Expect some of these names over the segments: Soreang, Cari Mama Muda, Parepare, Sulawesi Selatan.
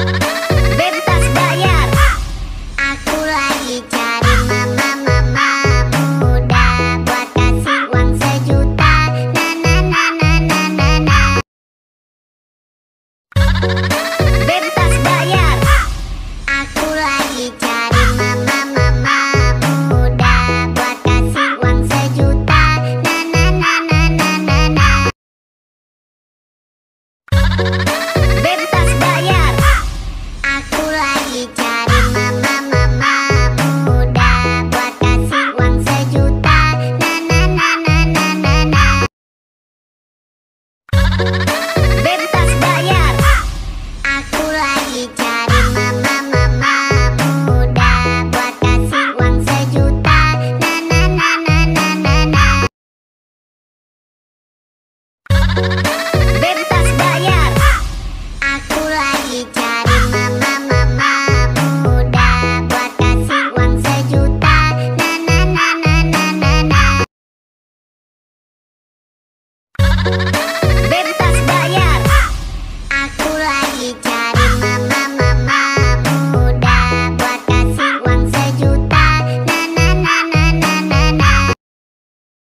bebas bayar. Aku lagi cari mama, mama muda, buat kasih uang 1 juta. Na na na na na na na. Bebas bayar. Aku lagi cari mama, mama muda, buat kasih uang 1 juta. Na na na na na na na. Bebas bayar. Aku lagi cari mama, mama muda, buat kasih uang 1 juta. Na na na na na na na. Bebas bayar. Aku lagi cari mama, mama muda, buat kasih uang 1 juta. Na na na na na na na. Bebas bayar.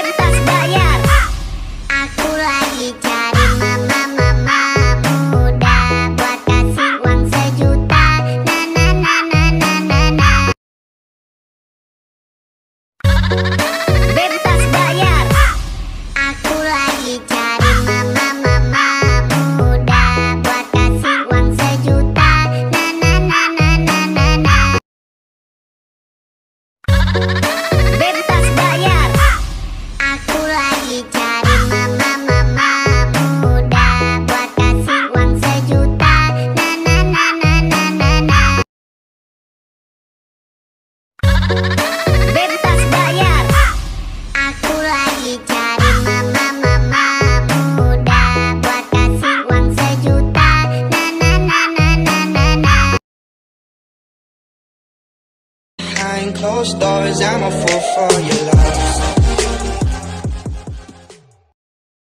Aku lagi cari mama, mama muda, buat kasih uang 1 juta. Na na na na na na na. Bebas bayar. Aku lagi cari mama, mama muda, buat kasih uang 1 juta. Na na na na na na na. Cari mama, mama muda, buat kasih uang 1 juta. Na na na na na na na. Bebas bayar. Aku lagi cari mama, mama muda, buat kasih uang 1 juta. Na na na na na na na. Behind closed doors, I'm a fool for your love.